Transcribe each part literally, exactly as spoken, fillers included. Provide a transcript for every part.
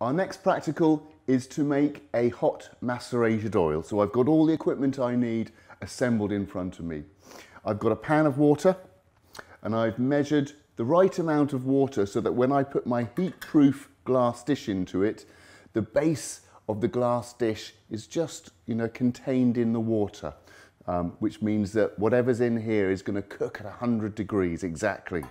Our next practical is to make a hot macerated oil. So I've got all the equipment I need assembled in front of me. I've got a pan of water and I've measured the right amount of water so that when I put my heat-proof glass dish into it, the base of the glass dish is just, you know, contained in the water, um, which means that whatever's in here is going to cook at one hundred degrees exactly.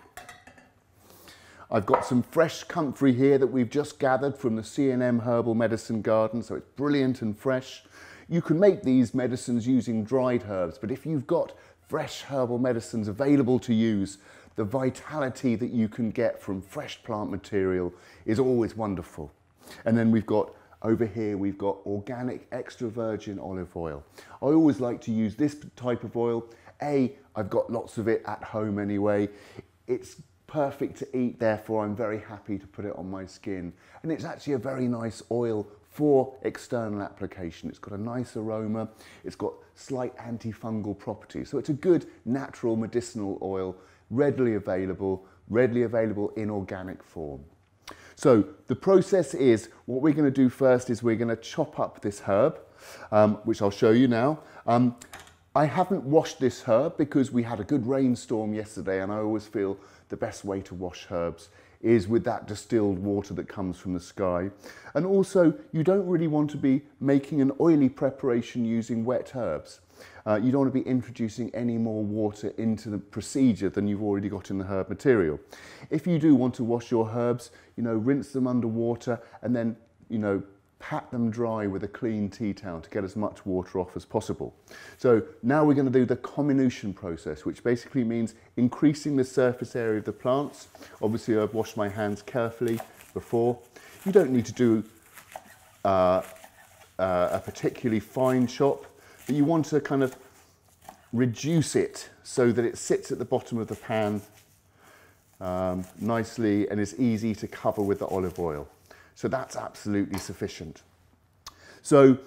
I've got some fresh comfrey here that we've just gathered from the C N M Herbal Medicine Garden, so it's brilliant and fresh. You can make these medicines using dried herbs, but if you've got fresh herbal medicines available to use, the vitality that you can get from fresh plant material is always wonderful. And then we've got, over here, we've got organic extra virgin olive oil. I always like to use this type of oil. A, I've got lots of it at home anyway. It's perfect to eat, therefore I'm very happy to put it on my skin, and it's actually a very nice oil for external application. It's got a nice aroma, it's got slight antifungal properties, so it's a good natural medicinal oil, readily available, readily available in organic form. So the process is, what we're going to do first is we're going to chop up this herb, um, which I'll show you now. Um, I haven't washed this herb because we had a good rainstorm yesterday, and I always feel the best way to wash herbs is with that distilled water that comes from the sky. And also, you don't really want to be making an oily preparation using wet herbs. Uh, you don't want to be introducing any more water into the procedure than you've already got in the herb material. If you do want to wash your herbs, you know, rinse them under water and then, you know, pat them dry with a clean tea towel to get as much water off as possible. So now we're going to do the comminution process, which basically means increasing the surface area of the plants. Obviously, I've washed my hands carefully before. You don't need to do uh, uh, a particularly fine chop, but you want to kind of reduce it so that it sits at the bottom of the pan um, nicely and is easy to cover with the olive oil. So that's absolutely sufficient. So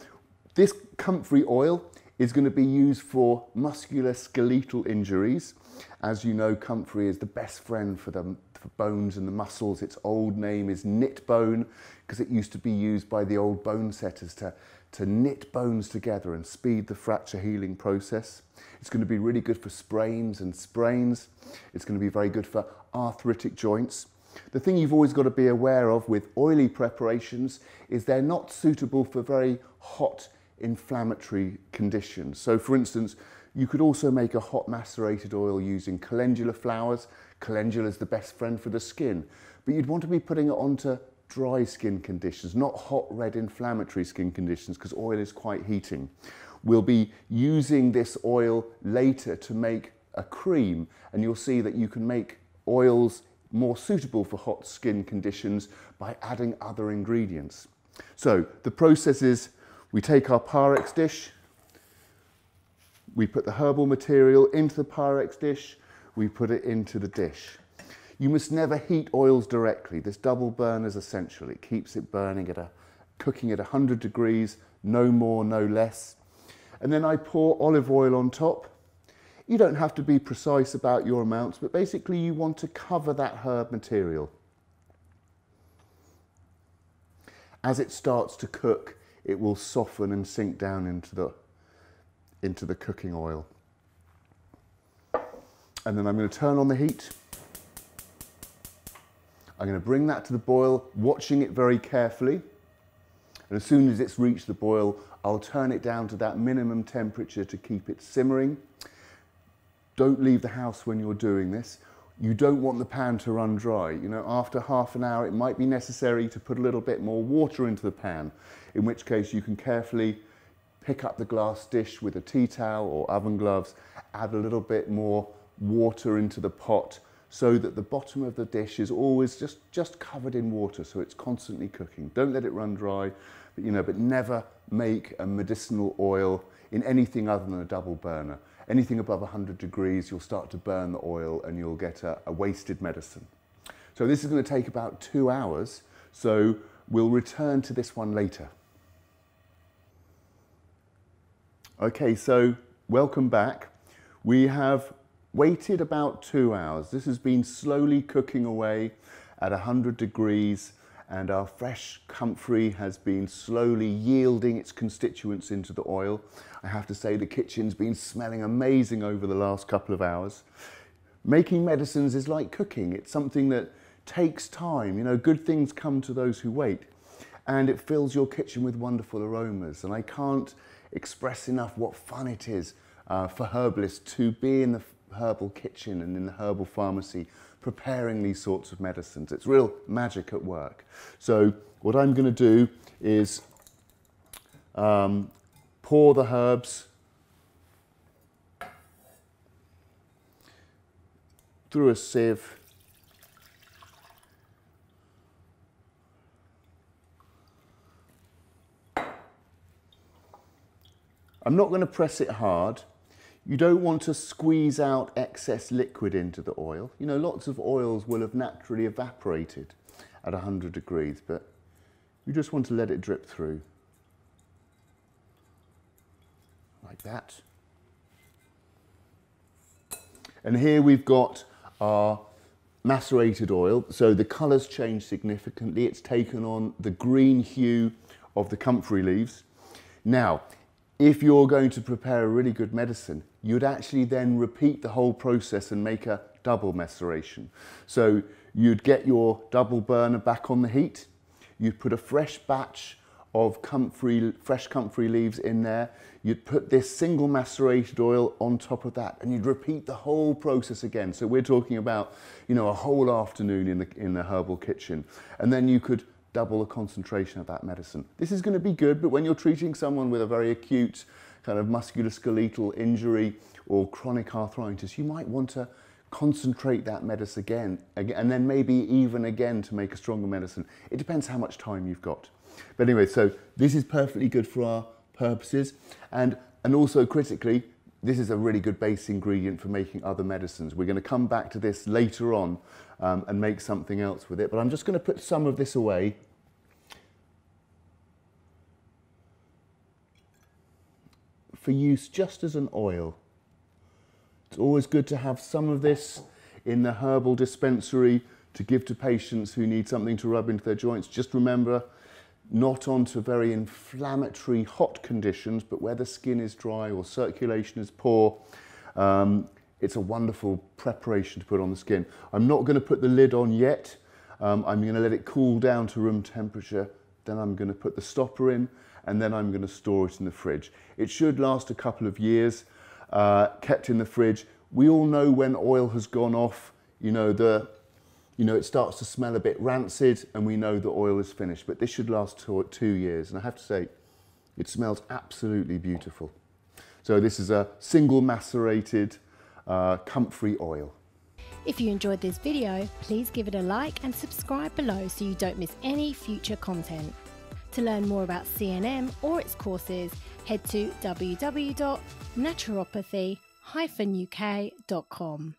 this comfrey oil is going to be used for musculoskeletal injuries. As you know, comfrey is the best friend for the for bones and the muscles. Its old name is knit bone because it used to be used by the old bone setters to, to knit bones together and speed the fracture healing process. It's going to be really good for sprains and sprains. It's going to be very good for arthritic joints. The thing you've always got to be aware of with oily preparations is they're not suitable for very hot inflammatory conditions. So for instance, you could also make a hot macerated oil using calendula flowers. Calendula is the best friend for the skin, but you'd want to be putting it onto dry skin conditions, not hot red inflammatory skin conditions, because oil is quite heating. We'll be using this oil later to make a cream, and you'll see that you can make oils more suitable for hot skin conditions by adding other ingredients. So the process is, we take our Pyrex dish, we put the herbal material into the Pyrex dish, we put it into the dish. You must never heat oils directly. This double burn is essential. It keeps it burning at a, cooking at one hundred degrees, no more, no less. And then I pour olive oil on top. You don't have to be precise about your amounts, but basically you want to cover that herb material. As it starts to cook, it will soften and sink down into the, into the cooking oil. And then I'm going to turn on the heat. I'm going to bring that to the boil, watching it very carefully. And as soon as it's reached the boil, I'll turn it down to that minimum temperature to keep it simmering. Don't leave the house when you're doing this. You don't want the pan to run dry. You know, after half an hour, it might be necessary to put a little bit more water into the pan, in which case you can carefully pick up the glass dish with a tea towel or oven gloves, add a little bit more water into the pot so that the bottom of the dish is always just, just covered in water, so it's constantly cooking. Don't let it run dry, but, you know, but never make a medicinal oil in anything other than a double burner. Anything above one hundred degrees, you'll start to burn the oil and you'll get a, a wasted medicine. So this is going to take about two hours, so we'll return to this one later. Okay, so welcome back. We have waited about two hours. This has been slowly cooking away at one hundred degrees and our fresh comfrey has been slowly yielding its constituents into the oil. I have to say the kitchen's been smelling amazing over the last couple of hours. Making medicines is like cooking. It's something that takes time. You know, good things come to those who wait, and it fills your kitchen with wonderful aromas. And I can't express enough what fun it is uh, for herbalists to be in the herbal kitchen and in the herbal pharmacy preparing these sorts of medicines. It's real magic at work. So what I'm going to do is um, pour the herbs through a sieve . I'm not going to press it hard. You don't want to squeeze out excess liquid into the oil. You know, lots of oils will have naturally evaporated at one hundred degrees, but you just want to let it drip through. Like that. And here we've got our macerated oil. So the colour's changed significantly. It's taken on the green hue of the comfrey leaves. Now, if you're going to prepare a really good medicine, you'd actually then repeat the whole process and make a double maceration. So you'd get your double burner back on the heat, you'd put a fresh batch of comfrey, fresh comfrey leaves in there, you'd put this single macerated oil on top of that, and you'd repeat the whole process again. So we're talking about, you know, a whole afternoon in the, in the herbal kitchen, and then you could double the concentration of that medicine. This is going to be good, but when you're treating someone with a very acute kind of musculoskeletal injury or chronic arthritis, you might want to concentrate that medicine again, and then maybe even again to make a stronger medicine. It depends how much time you've got. But anyway, so this is perfectly good for our purposes, and, and also critically, this is a really good base ingredient for making other medicines. We're going to come back to this later on um, and make something else with it, but I'm just going to put some of this away. For use just as an oil. It's always good to have some of this in the herbal dispensary to give to patients who need something to rub into their joints. Just remember, not onto very inflammatory hot conditions, but where the skin is dry or circulation is poor, um, it's a wonderful preparation to put on the skin. I'm not going to put the lid on yet. Um, I'm going to let it cool down to room temperature. Then I'm going to put the stopper in, and then I'm going to store it in the fridge. It should last a couple of years, uh, kept in the fridge. We all know when oil has gone off, you know, the You know, it starts to smell a bit rancid, and we know the oil is finished, but this should last two, two years. And I have to say, it smells absolutely beautiful. So this is a single macerated uh, comfrey oil. If you enjoyed this video, please give it a like and subscribe below so you don't miss any future content. To learn more about C N M or its courses, head to w w w dot naturopathy dash u k dot com.